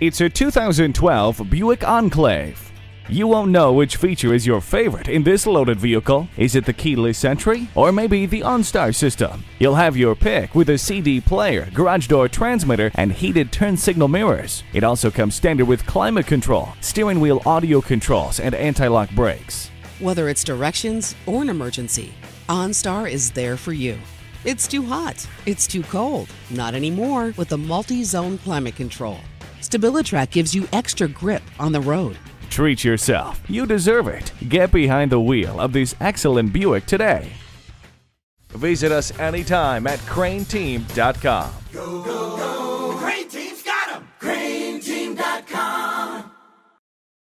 It's a 2012 Buick Enclave. You won't know which feature is your favorite in this loaded vehicle. Is it the keyless entry or maybe the OnStar system? You'll have your pick with a CD player, garage door transmitter, and heated turn signal mirrors. It also comes standard with climate control, steering wheel audio controls, and anti-lock brakes. Whether it's directions or an emergency, OnStar is there for you. It's too hot, it's too cold, not anymore with the multi-zone climate control. StabiliTrak gives you extra grip on the road. Treat yourself. You deserve it. Get behind the wheel of this excellent Buick today. Visit us anytime at craneteam.com. Go, go.